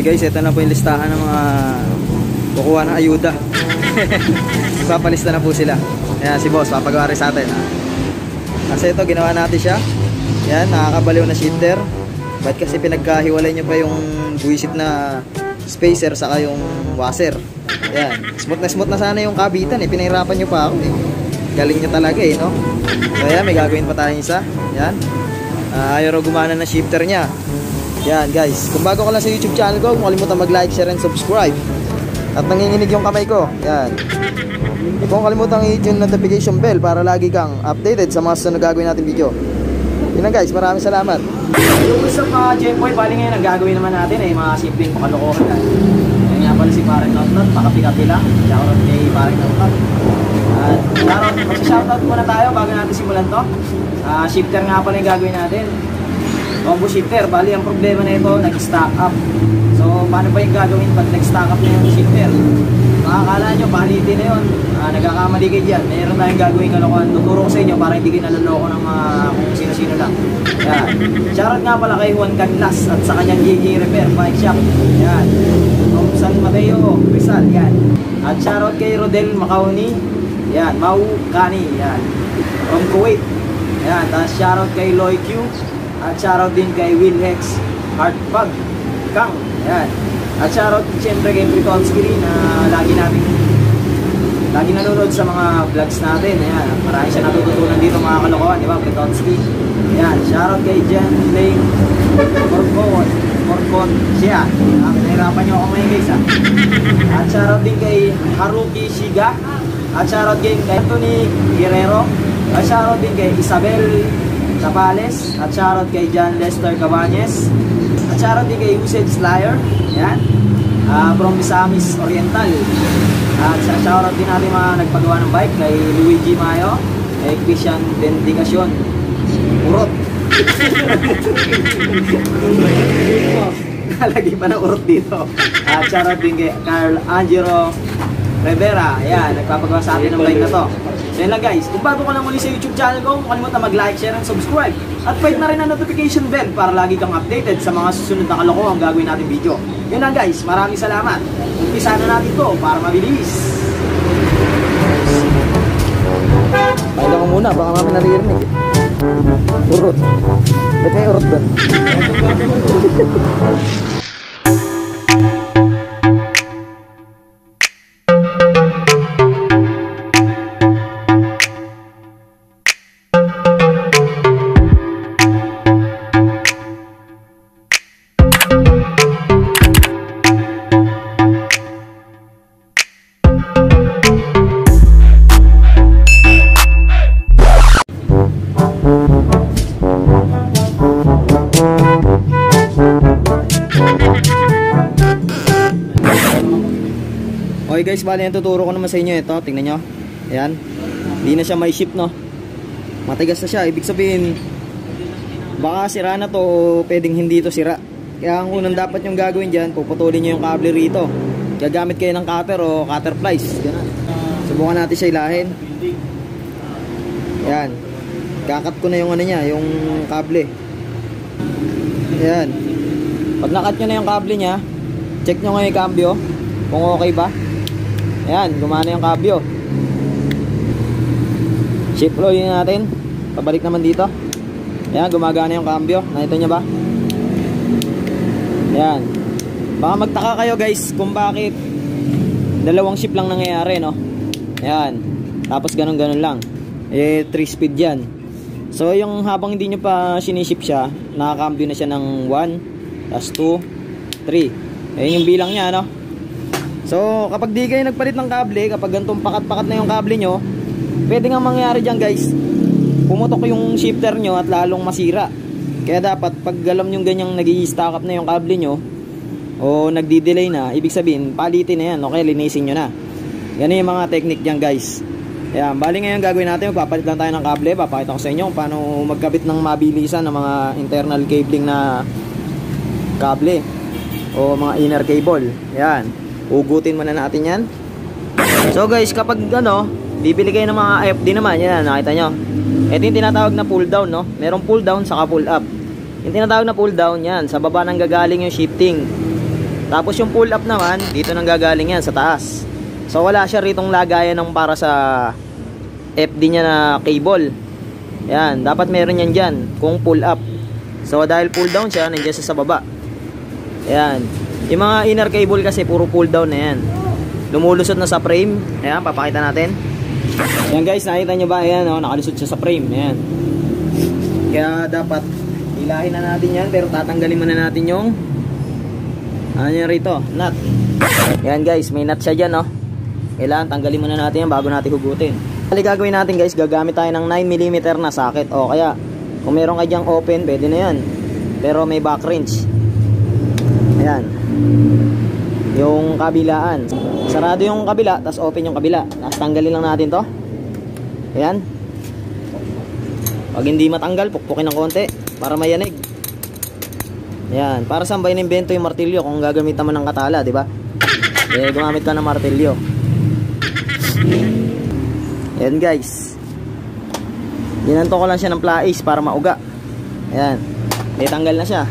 Ay guys, ito na po yung listahan ng mga kukuha ng ayuda. Papalista na po sila. Ayan, si boss, papagawari sa atin. Ha? Kasi ito, ginawa natin siya. Ayan, nakakabaliw na shifter. Ba't kasi pinagkahiwalay nyo pa yung buwisit na spacer saka yung washer. Ayan, smooth na sana yung kabitan eh. Pinahirapan nyo pa ako eh. Galing nyo talaga eh, no? So ayan, may gagawin pa tayo isa. Ayan. Ayaw raw gumana na shifter niya. Ayan guys, kung bago ka lang sa YouTube channel ko, huwag kalimutan mag-like, share, and subscribe. At nanginginig yung kamay ko. Ayan. Huwag kalimutan i-hit yung notification bell para lagi kang updated sa mga susunod gagawin natin video. Yun guys, maraming salamat. Yung isa pa, Gemboy, bali ngayon ang gagawin naman natin ay mga simpleng pakalokohan. Yan nga pala si Paren Nautot, pakapi-kapi lang. Shoutout kay Paren Nautot. At shoutout, mag-shoutout muna tayo bago natin simulan to. Shifter nga pala yung gagawin natin. Combo shifter, bali ang problema na ito, nag-stack up. So, paano ba yung gagawin pag nag-stack up na yung shifter? Makakala nyo, pahalitin na yun. Nagkakamali kayo dyan. Mayroon tayong gagawin kalokohan. Tuturo ko sa inyo para hindi kayo nalaloko ng mga kung sino-sino lang. Yan. Shoutout nga pala kay Juan Canlas at sa kanyang GK Repair, bike shop. Yan. From San Mateo, Rizal. Yan. At shoutout kay Rodel Macawni. Yan. Macawni. Yan. From Kuwait. Yan. Tapos shoutout kay Loy Q. At shoutout din kay Wilhex Heartbug. Kang. Ayan. At shoutout siyempre kay Priconsky na lagi nanonood sa mga vlogs natin. Ayan. Marami siya natututunan dito mga kalokohan, di ba? Priconsky. Ayan. Shoutout kay Gemflame Morgonchia. Nahirapan nyo ako ngayon guys ha. At shoutout din kay Haruki Shiga. At shoutout din kay Anthony Guerrero. At shoutout din kay Isabel Kapales. At shoutout kay John Lester Cabanes. At shoutout din kay Ulysses Slayer. Ayan. From Misamis Oriental. At shoutout din natin mga nagpagawa ng bike kay Luigi Mayo, kay Christian Dendikasyon. Urot. Lagi pa na urot dito. At shoutout din kay Carl Angelo Rivera. Ayan, nagpapagawa sa atin ng bike na to. So yun lang guys, kung bago ka lang muli sa YouTube channel ko, huwag kalimutan mag-like, share, and subscribe. At pahit na rin ang notification bell para lagi kang updated sa mga susunod na kalokohan gagawin natin video. Yun lang guys, maraming salamat. Umpisa na natin to para mabilis. Pakita ko muna, baka mami naririnig. Urot. Ba't may urot doon? Okay guys, bali tuturo ko naman sa inyo ito. Tingnan nyo. Ayan. Hindi na siya may ship, no? Matigas na siya. Ibig sabihin, baka sira na to o pwedeng hindi to sira. Kaya ang unang dapat yung gagawin dyan, puputulin nyo yung kable rito. Gagamit kayo ng cutter o cutter plies. Ganun. Subukan natin siya ilahin. Ayan. Kakat ko na yung ano niya, yung kable. Ayan. Pag nakat nyo na yung kable niya, check nyo ngayon yung cambio kung okay ba. Ayan, gumana yung kabyo. Shift low yun natin. Pabalik naman dito. Ayan, gumagana yung kabyo. Nakita nyo ba? Ayan. Baka magtaka kayo guys kung bakit dalawang shift lang nangyayari, no? Ayan. Tapos ganun-ganun lang. Eh, 3-speed yan. So, yung habang hindi nyo pa sinishift siya, nakakambyo na siya ng 1, plus 2, 3. Ayan yung bilang niya, no? So, kapag di kayo nagpalit ng kable, kapag ganitong pakat-pakat na yung kable nyo, pwede nga mangyari dyan guys, pumutok yung shifter nyo at lalong masira. Kaya dapat, pag alam nyo ganyang nag-i-stack up na yung kable nyo, o nagdi-delay na, ibig sabihin, palitin na yan, okay, linisin nyo na. Yan yung mga technique dyan guys. Ayan, bali ngayon gagawin natin, magpapalit lang tayo ng kable, papakita ko sa inyo kung paano magkabit ng mabilisan ng mga internal cabling na kable, o mga inner cable. Ayan. Ugutin muna natin yan. So guys, kapag ano, bibili kayo ng mga FD naman, yan, nakita nyo. Ito yung tinatawag na pull down, no? Merong pull down, saka pull up. Yung tinatawag na pull down, yan, sa baba nang gagaling yung shifting. Tapos yung pull up naman, dito nang gagaling yan sa taas. So wala siya ritong lagayan ng para sa FD niya na cable. Yan, dapat meron yan dyan kung pull up. So dahil pull down siya, nandiyan siya sa baba. Yan. Yung mga inner cable kasi puro pull down na yan. Lumulusot na sa frame. Ayan, papakita natin. Yan guys, nakita nyo ba? Ayan, oh, nakalusot siya sa frame. Ayan. Kaya dapat ilahin na natin yan, pero tatanggalin muna natin yung ano yan rito, nut. Yan guys, may nut sya dyan, oh. Kailangan tanggalin muna natin yan bago natin hugutin. Hali gagawin natin guys, gagamit tayo ng 9mm na socket. O kaya kung meron ka dyang open, pwede na yan, pero may back wrench. Ayan, yung kabilaan sarado yung kabila, tas open yung kabila. Tapos tanggalin lang natin to. Ayan. Pag hindi matanggal, pukpukin ng konti para mayanig. Yan, para saan ba inimbento yung martilyo kung gagamitan mo ng katala, di ba? Eh, gumamit ka ng martilyo. Yan guys, ginanto ko lang siya ng plais para mauga. Yan, eh, tanggal na siya.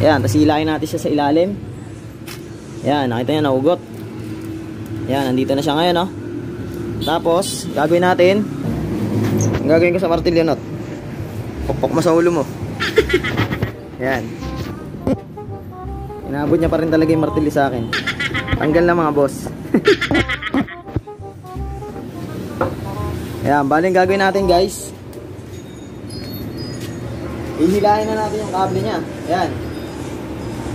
Yan, tapos ilayin natin siya sa ilalim. Yan, nakita niya naugot. Yan, nandito na siya ngayon, oh. Tapos, gagawin natin, gagawin ko sa martilyo nut. Pokpok mo sa ulo mo. Ayan. Inaabot niya pa rin talaga yung martilyo sa akin. Tanggal na mga boss. Ayan, baling gagawin natin guys, ihilahin na natin yung kable niya. Ayan.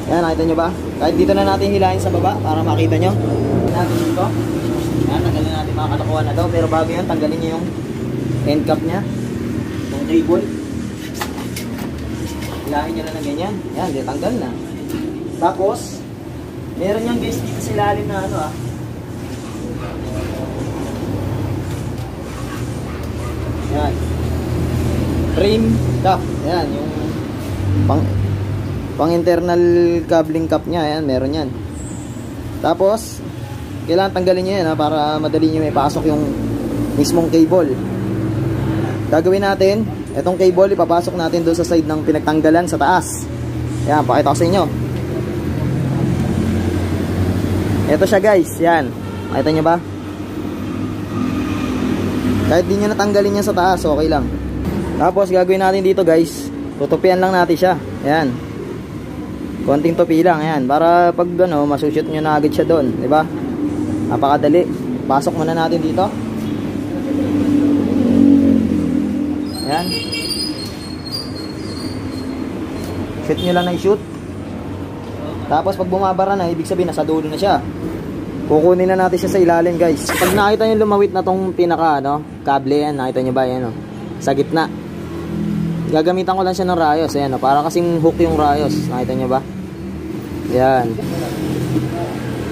Ayan, nakita nyo ba? Kahit dito na natin hilahin sa baba para makita nyo. Natin dito. Ayan, tanggalin natin mga katakuan na daw. Pero bago yan, tanggalin nyo yung end cap niya. Yung cable. Hilahin nyo na ng ganyan. Ayan, ditanggal na. Tapos, meron yung guys dito sa ilalim na ano, ah. Ayan. Frame cap. Ayan, yung pang internal cabling cap niya. Ayan, meron yan. Tapos, kailangan tanggalin nyo yan, ah, para madali nyo may pasok yung mismong cable. Gagawin natin, itong cable ipapasok natin doon sa side ng pinagtanggalan sa taas. Yan, pakita ko sa inyo. Ito siya guys, yan. Makita nyo ba? Kahit di nyo natanggalin niya sa taas, okay lang. Tapos gagawin natin dito guys, tutupian lang natin siya. Yan. Konting tupi lang, yan. Para pag ano, masushoot nyo na agad siya doon, di ba? Napakadali. Pasok muna natin dito. Ayan. Shoot nyo lang na i-shoot. Tapos pag bumabara na, ibig sabihin nasa dulo na siya. Kukunin na natin siya sa ilalim guys. Pag nakita nyo lumawit na tong pinaka ano, kable yan, nakita nyo ba yan, oh, sa gitna. Gagamitan ko lang siya ng rayos. Ayan, oh, para kasing hook yung rayos. Nakita nyo ba? Ayan.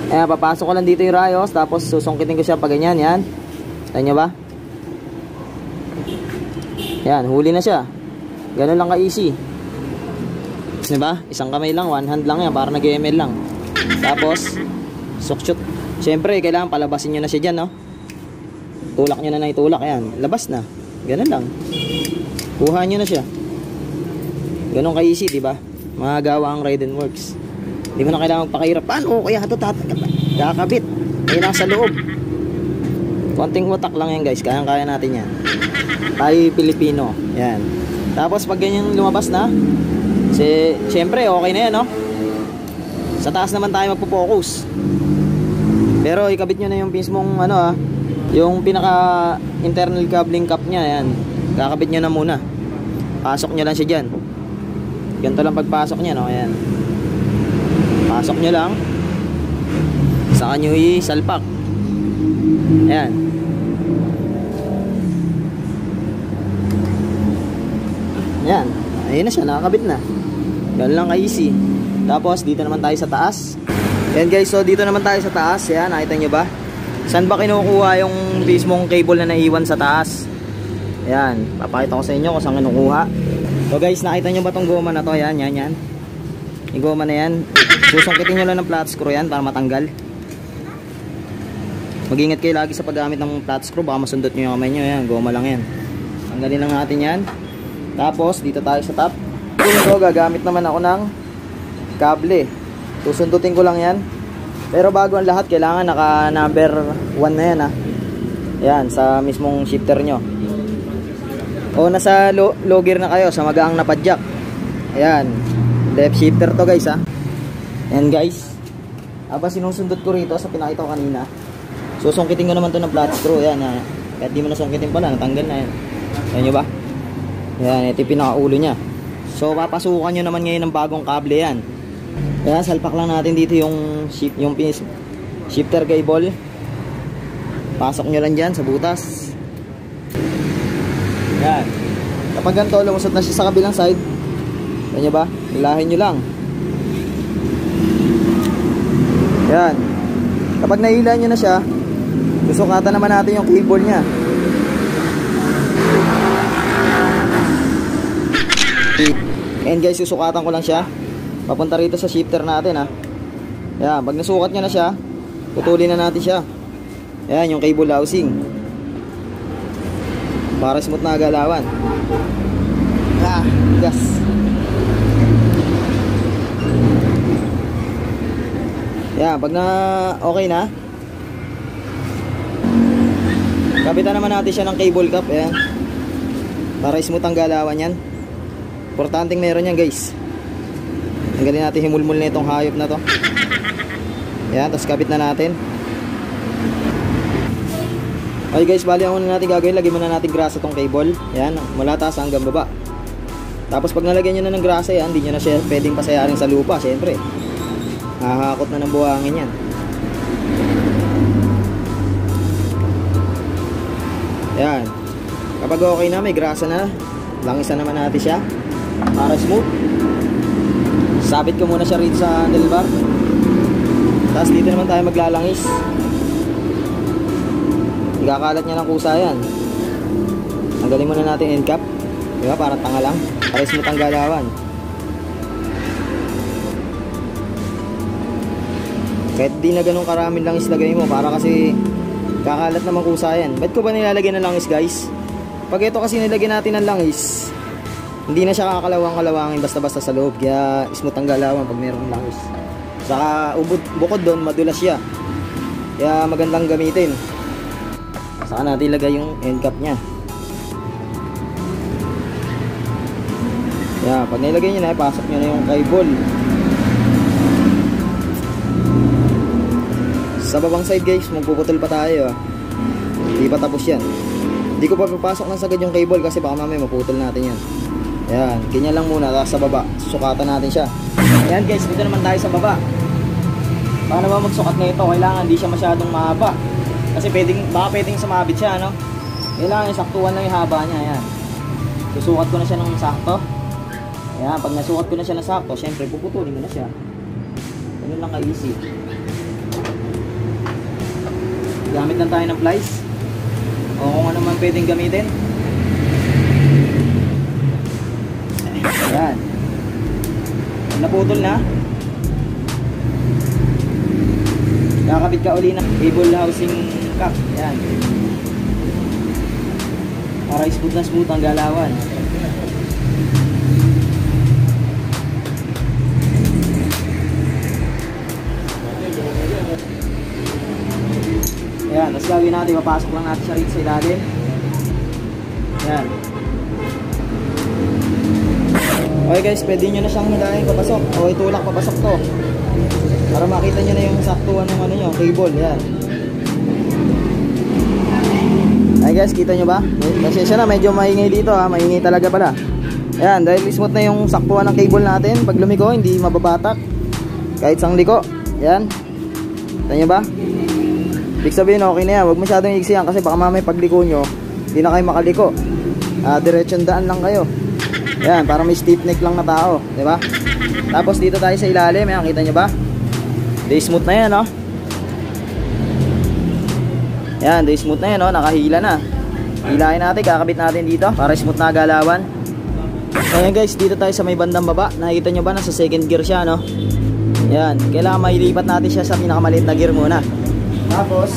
Ayan, papasok ko lang dito yung rayos. Tapos susungkitin ko siya pa ganyan. Ayan, nakita nyo ba? Yan, huli na siya. Ganun lang ka-easy. Diba? Isang kamay lang, one hand lang yan, para nag-ML lang. Tapos, sukshoot. Siyempre, kailangan palabasin nyo na siya dyan, no? Tulak nyo na na itulak, yan. Labas na. Ganun lang. Kuha nyo na siya. Ganun ka-easy, diba? Magawa ang Raiden Works. Di mo na kailangan magpakahirap. Paano? Kaya ito, kakabit. Kailangan sa loob. Konting utak lang yan, guys. Kaya-kaya natin yan. Tayo Pilipino. Yan. Tapos pag ganyan lumabas na, siyempre okay na yan, no? Sa taas naman tayo magpo-focus. Pero ikabit nyo na yung mismong ano, ah, yung pinaka internal cabling cap niya, yan. Kakabit nyo na muna. Pasok nyo lang siya diyan. Ganito lang pagpasok niya, no? Ayan. Pasok nyo lang. Saka nyo i-salpak. Ayan. Ayan, ayun na siya, nakakabit na. Ganun lang ka-easy. Tapos dito naman tayo sa taas. Ayan guys, so dito naman tayo sa taas. Ayan, nakita nyo ba? Saan ba kinukuha yung mismong cable na naiwan sa taas? Ayan, papakita ko sa inyo kung saan kinukuha. So guys, nakita nyo ba tong goma na to? Ayan, yan, yan. Yung goma na yan, susungkitin nyo lang ng flat screw yan para matanggal. Mag-ingat kayo lagi sa paggamit ng flat screw, baka masundot nyo yung kamay nyo. Ayan, goma lang yan. Tanggalin lang natin yan. Tapos dito tayo sa top. Dito gagamit naman ako ng kable. Susundutin ko lang yan. Pero bago ang lahat, kailangan naka number 1 na yan, ha. Yan, sa mismong shifter nyo. O nasa low gear na kayo, sa magaang napadjak. Ayan, left shifter to guys, ha. Ayan guys, aba sinusundot ko rito sa pinakita ko kanina. Susungkitin ko naman to ng flat screw. Ayan, ha. Kahit di mo nasungkitin pala, natanggal na yan. Ayan nyo ba? Ayan, ito yung pinakaulo nya. So papasukan nyo naman ngayon ng bagong kable yan. Kaya salpak lang natin dito yung shifter cable. Pasok nyo lang dyan sa butas. Yan. Kapag ganito, lumusot na siya sa kabilang side. Ganyan ba? Hilahin nyo lang. Yan. Kapag nahilahin nyo na siya, susukatan naman natin yung cable nya. And guys, susukatan ko lang siya papunta rito sa shifter natin, ha. Ayan, pag nasukat nyo na siya, putulin na natin siya. Ayan, yung cable housing para smooth na galawan. Ah, gas. Ayan, pag na okay na, kapitan naman natin siya ng cable cap. Ayan, para smooth ang galawan yan. Importanteng meron yan guys. Ang galing natin himulmul na itong hayop na to. Ayan, tapos kapit na natin. Okay guys, bali ang una natin gagawin, lagyan muna natin grasa itong cable. Ayan, mula taas hanggang baba. Tapos pag nalagyan nyo na ng grasa yan, hindi nyo na siya pwedeng pasayarin sa lupa. Siyempre, nakakakot na ng buhangin yan. Ayan, kapag okay na, may grasa na, langisan naman natin siya para smooth. Sabit ko muna siya rin sa handlebar. Tapos dito naman tayo maglalangis. Ikakalat niya ng kusa yan. Tanggalin muna natin end cap. Diba? Para tanga lang. Para smooth ang galawan. Kahit di na ganun karaming langis lagay mo. Para kasi kakalat naman kusa yan. Ba't ko ba nilalagyan ng langis guys? Pag ito kasi nilagyan natin ng langis, hindi na siya kakalawang-kalawangin basta-basta sa loob. Kaya smooth ang galawan pag mayroong langis. Saka bukod doon, madulas siya. Kaya magandang gamitin. Saka natin ilagay yung end cap niya. Kaya pag nailagay nyo na, ipasok nyo na yung cable. Sa babang side guys, magpuputol pa tayo. Hindi pa tapos yan. Hindi ko pa papasok ng sagad yung cable kasi baka mamaya maputol natin yan. Ayan, ganyan lang muna, tapos sa baba susukatan natin siya. Ayan guys, dito naman tayo sa baba. Paano ba magsukat na ito? Kailangan hindi siya masyadong mahaba. Kasi baka pwedeng sumabit siya, no? Kailangan saktuhan lang yung haba niya. Ayan, susukat ko na siya ng sakto. Ayan, pag nasukat ko na siya ng sakto, syempre puputulin mo na siya. Ganun lang ka-easy. Gamit lang tayo ng plies o kung ano man pwedeng gamitin. Ayan, naputol na, kakabit ka uli ng cable housing cap. Ayan, para smooth na smooth ang galawan. Ayan, tapos gawin natin, mapasok lang natin siya rin sa ilalim. Ayan. Okay guys, pwede nyo na siyang hilahin papasok. O itulak papasok to. Para makita nyo na yung saktuhan ng ano nyo, cable. Yan. Ay guys, kita nyo ba? Kasi siya na, medyo maingay dito ha. Maingay talaga pala. Yan, dahil smooth na yung saktuhan ng cable natin. Pag lumiko, hindi mababatak. Kahit sang liko. Yan. Kita nyo ba? Ibig sabihin, okay na yan. Huwag masyadong iksihan kasi baka mamay pagliko nyo, hindi na kayo makaliko. Diretsyon daan lang kayo. Ayan, parang may stiff neck lang na tao, di ba? Tapos dito tayo sa ilalim, ayan, kita nyo ba? Day smooth na yan, no? Ayan, day smooth na yan, no? Nakahila na. Hilahin natin, kakabit natin dito para smooth na galawan. Ayan guys, dito tayo sa may bandang baba. Nakikita nyo ba, nasa second gear siya, no? Ayan, kailangan mailipat natin siya sa pinakamaliit na gear muna. Tapos,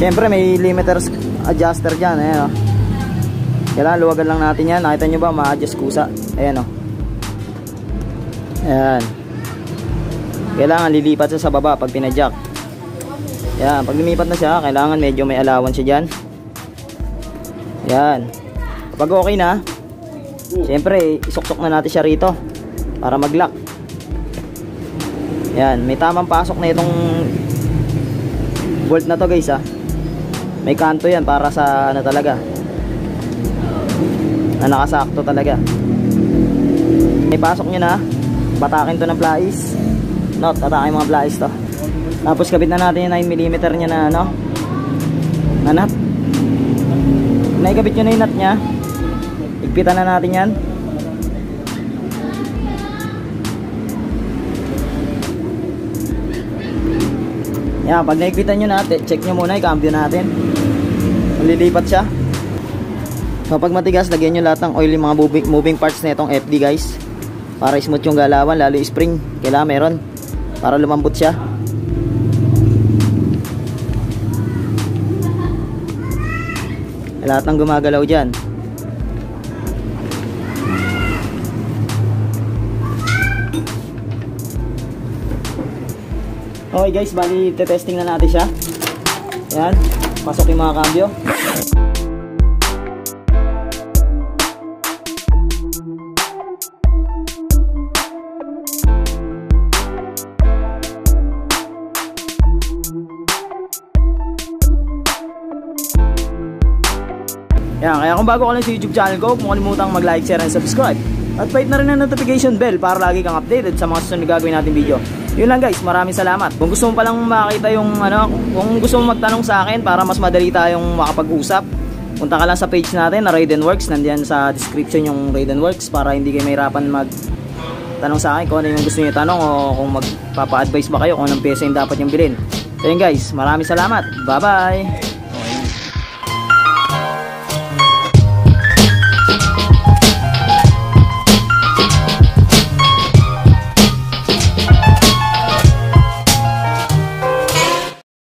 siyempre may limiter adjuster dyan, ayan, no? Kailangan luwagan lang natin yan. Nakita nyo ba? Ma-adjust kusa. Ayan o. Ayan. Kailangan lilipat siya sa baba pag pinajack. Yan, pag lumipat na siya, kailangan medyo may alawan siya dyan. Yan. Pag okay na, siyempre isuksok na natin siya rito para mag-lock. Yan, may tamang pasok na itong bolt na to, guys, ha. May kanto yan para sa ano talaga, na nakasakto talaga. Ipasok nyo na, batakin to ng pliers. No, tatakin mga pliers to. Tapos kabit na natin yung 9mm nya na ano, na nut. Naikabit nyo na yung nut nya. Igpitan na natin yan. Yan, pag naigpitan nyo natin, check nyo muna, i-cambio natin. Malilipat siya. So pag matigas, lagyan nyo lahat ng oil yung mga moving parts na itong FD, guys, para smooth yung galawan, lalo yung spring kailangan meron para lumambot siya. Lahat ng gumagalaw dyan. Okay guys, bali testing na natin siya. Yan, pasok yung mga cambio. Yan, kaya kung bago ka lang sa YouTube channel ko, huwag mo kalimutang mag-like, share, and subscribe. At pahit na rin ang notification bell para lagi kang updated sa mga susunod na gagawin natin video. Yun lang guys, maraming salamat. Kung gusto mo palang makita yung ano, kung gusto mo magtanong sa akin para mas madali tayong makapag-usap, punta ka lang sa page natin na Raiden Works. Nandiyan sa description yung Raiden Works para hindi kayo mahirapan magtanong sa akin kung ano yung gusto niyo tanong o kung magpapa-advise ba kayo kung anong pyesa yung dapat yung bilhin. So yun guys, maraming salamat. Bye-bye!